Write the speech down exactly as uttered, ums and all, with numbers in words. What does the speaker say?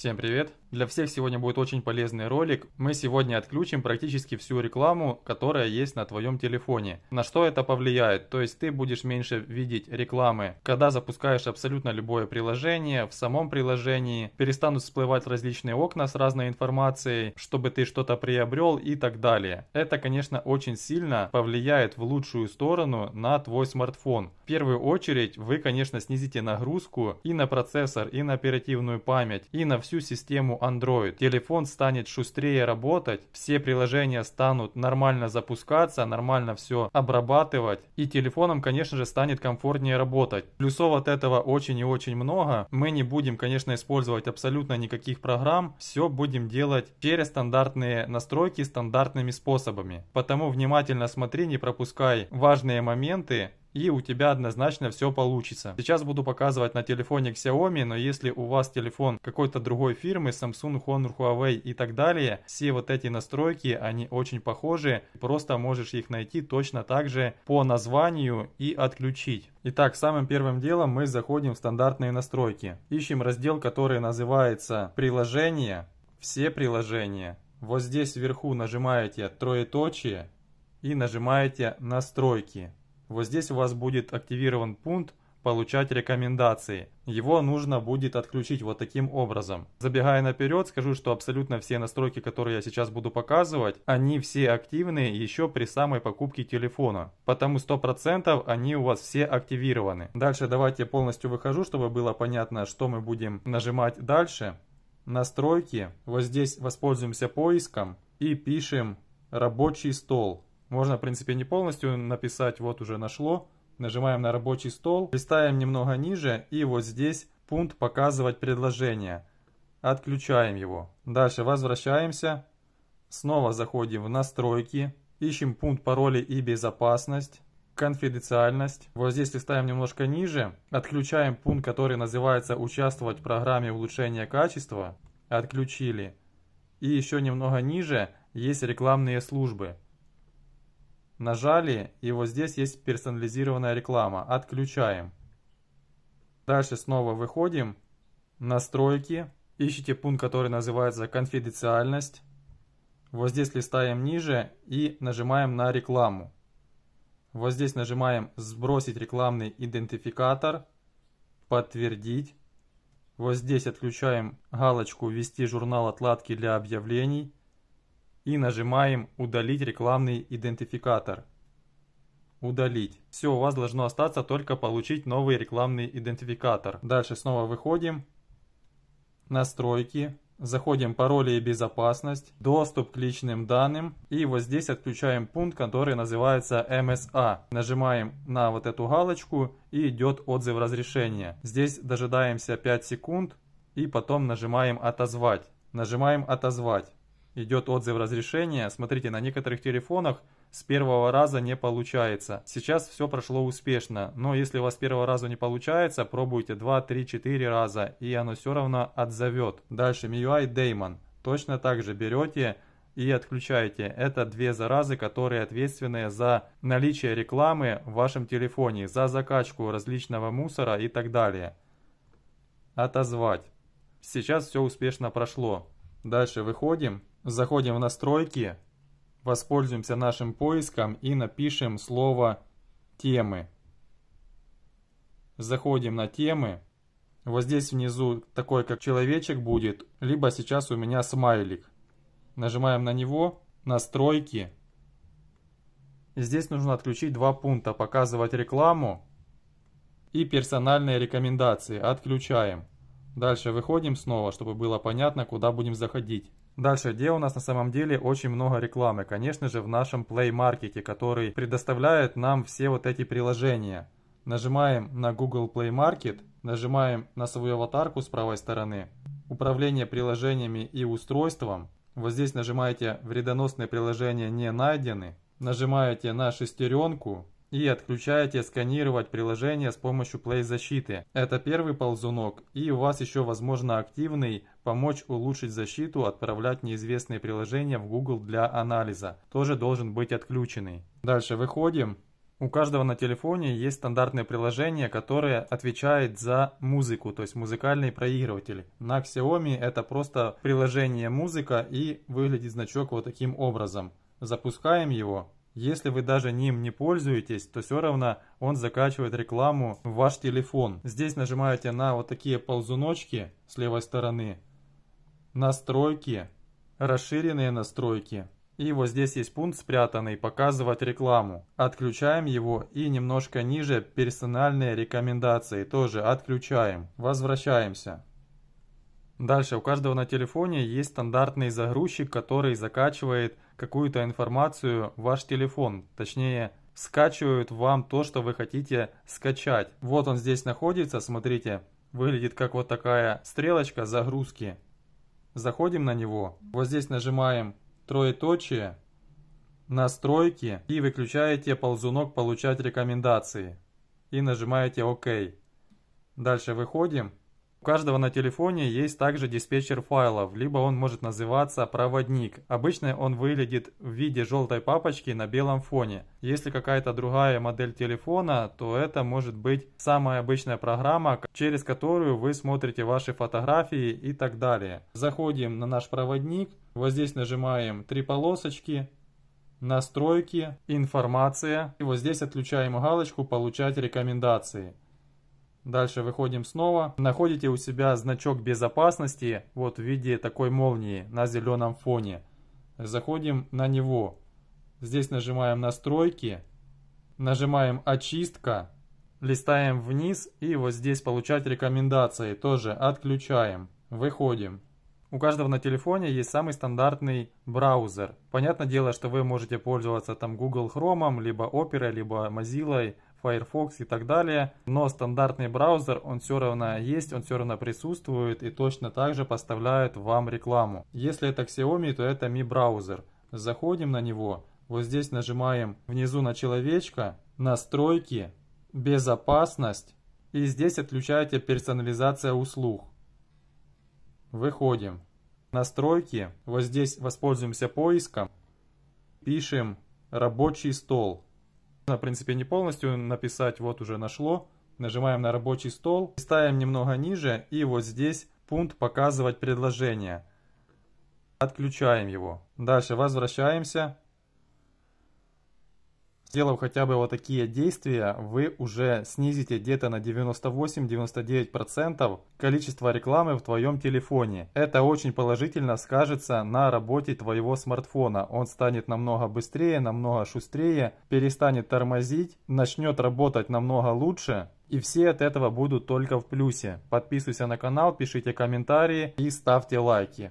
Всем привет! Для всех сегодня будет очень полезный ролик. Мы сегодня отключим практически всю рекламу, которая есть на твоем телефоне. На что это повлияет? То есть ты будешь меньше видеть рекламы, когда запускаешь абсолютно любое приложение, в самом приложении перестанут всплывать различные окна с разной информацией, чтобы ты что-то приобрел и так далее. Это, конечно, очень сильно повлияет в лучшую сторону на твой смартфон. В первую очередь вы, конечно, снизите нагрузку и на процессор, и на оперативную память, и на всю систему Android. Телефон станет шустрее работать, все приложения станут нормально запускаться, нормально все обрабатывать, и телефоном, конечно же, станет комфортнее работать. Плюсов от этого очень и очень много. Мы не будем, конечно, использовать абсолютно никаких программ, все будем делать через стандартные настройки стандартными способами. Потому внимательно смотри, не пропускай важные моменты, и у тебя однозначно все получится. Сейчас буду показывать на телефоне Xiaomi, но если у вас телефон какой-то другой фирмы, Samsung, Honor, Huawei и так далее, все вот эти настройки, они очень похожи, просто можешь их найти точно так же по названию и отключить. Итак, самым первым делом мы заходим в стандартные настройки. Ищем раздел, который называется «Приложения», «Все приложения». Вот здесь вверху нажимаете троеточие и нажимаете «Настройки». Вот здесь у вас будет активирован пункт «Получать рекомендации». Его нужно будет отключить вот таким образом. Забегая наперед, скажу, что абсолютно все настройки, которые я сейчас буду показывать, они все активны еще при самой покупке телефона. Потому сто процентов они у вас все активированы. Дальше давайте я полностью выхожу, чтобы было понятно, что мы будем нажимать дальше. Настройки. Вот здесь воспользуемся поиском и пишем «Рабочий стол». Можно, в принципе, не полностью написать, вот уже нашло. Нажимаем на рабочий стол, листаем немного ниже, и вот здесь пункт «Показывать предложение». Отключаем его. Дальше возвращаемся, снова заходим в настройки, ищем пункт «Пароли и безопасность», «Конфиденциальность». Вот здесь листаем немножко ниже, отключаем пункт, который называется «Участвовать в программе улучшения качества». Отключили. И еще немного ниже есть рекламные службы. Нажали, и вот здесь есть персонализированная реклама. Отключаем. Дальше снова выходим. Настройки. Ищите пункт, который называется «Конфиденциальность». Вот здесь листаем ниже и нажимаем на рекламу. Вот здесь нажимаем «Сбросить рекламный идентификатор», «Подтвердить». Вот здесь отключаем галочку «Ввести журнал отладки для объявлений». И нажимаем «Удалить рекламный идентификатор». Удалить. Все, у вас должно остаться только получить новый рекламный идентификатор. Дальше снова выходим. Настройки. Заходим «Пароли и безопасность», «Доступ к личным данным». И вот здесь отключаем пункт, который называется эм эс а. Нажимаем на вот эту галочку и идет отзыв разрешения. Здесь дожидаемся пять секунд и потом нажимаем «Отозвать». Нажимаем «Отозвать». Идет отзыв разрешения. Смотрите, на некоторых телефонах с первого раза не получается. Сейчас все прошло успешно, но если у вас с первого раза не получается, пробуйте два, три, четыре раза, и оно все равно отзовет. Дальше эм и ю ай Daemon. Точно так же берете и отключаете. Это две заразы, которые ответственны за наличие рекламы в вашем телефоне, за закачку различного мусора и так далее. Отозвать. Сейчас все успешно прошло. Дальше выходим. Заходим в настройки, воспользуемся нашим поиском и напишем слово «Темы». Заходим на «Темы». Вот здесь внизу такой как человечек будет, либо сейчас у меня смайлик. Нажимаем на него, настройки. Здесь нужно отключить два пункта «Показывать рекламу» и «Персональные рекомендации». Отключаем. Дальше выходим снова, чтобы было понятно, куда будем заходить. Дальше, где у нас на самом деле очень много рекламы? Конечно же, в нашем Play Market, который предоставляет нам все вот эти приложения. Нажимаем на Google Play Market, нажимаем на свою аватарку с правой стороны, управление приложениями и устройством. Вот здесь нажимаете «Вредоносные приложения не найдены», нажимаете на шестеренку и отключаете «Сканировать приложение с помощью Play защиты». Это первый ползунок, и у вас еще возможно активный «Помочь улучшить защиту, отправлять неизвестные приложения в Google для анализа». Тоже должен быть отключенный. Дальше выходим, У каждого на телефоне есть стандартное приложение, которое отвечает за музыку, то есть музыкальный проигрыватель. На Xiaomi это просто приложение музыка, и выглядит значок вот таким образом. Запускаем его. Если вы даже ним не пользуетесь, то все равно он закачивает рекламу в ваш телефон. Здесь нажимаете на вот такие ползуночки с левой стороны. Настройки. Расширенные настройки. И вот здесь есть пункт спрятанный «Показывать рекламу». Отключаем его, и немножко ниже «Персональные рекомендации» тоже отключаем. Возвращаемся. Дальше у каждого на телефоне есть стандартный загрузчик, который закачивает какую-то информацию в ваш телефон. Точнее, скачивают вам то, что вы хотите скачать. Вот он здесь находится, смотрите. Выглядит как вот такая стрелочка загрузки. Заходим на него. Вот здесь нажимаем троеточие, настройки, и выключаете ползунок «Получать рекомендации» и нажимаете «ОК». Дальше выходим. У каждого на телефоне есть также диспетчер файлов, либо он может называться «Проводник». Обычно он выглядит в виде желтой папочки на белом фоне. Если какая-то другая модель телефона, то это может быть самая обычная программа, через которую вы смотрите ваши фотографии и так далее. Заходим на наш проводник. Вот здесь нажимаем три полосочки, настройки, информация. И вот здесь отключаем галочку «Получать рекомендации». Дальше выходим снова. Находите у себя значок безопасности, вот в виде такой молнии на зеленом фоне. Заходим на него. Здесь нажимаем настройки, нажимаем очистка, листаем вниз и вот здесь «Получать рекомендации» тоже отключаем. Выходим. У каждого на телефоне есть самый стандартный браузер. Понятное дело, что вы можете пользоваться там Google Chrome, либо Opera, либо Mozilla, Firefox и так далее. Но стандартный браузер, он все равно есть, он все равно присутствует и точно так же поставляет вам рекламу. Если это Xiaomi, то это Mi браузер. Заходим на него. Вот здесь нажимаем внизу на человечка, настройки, безопасность. И здесь отключаете персонализация услуг. Выходим. Настройки. Вот здесь воспользуемся поиском. Пишем «Рабочий стол». В принципе, не полностью написать, вот уже нашло. Нажимаем на «Рабочий стол». Ставим немного ниже. И вот здесь пункт «Показывать предложение». Отключаем его. Дальше возвращаемся. Сделав хотя бы вот такие действия, вы уже снизите где-то на девяносто восемь — девяносто девять процентов количество рекламы в твоем телефоне. Это очень положительно скажется на работе твоего смартфона. Он станет намного быстрее, намного шустрее, перестанет тормозить, начнет работать намного лучше. И все от этого будут только в плюсе. Подписывайся на канал, пишите комментарии и ставьте лайки.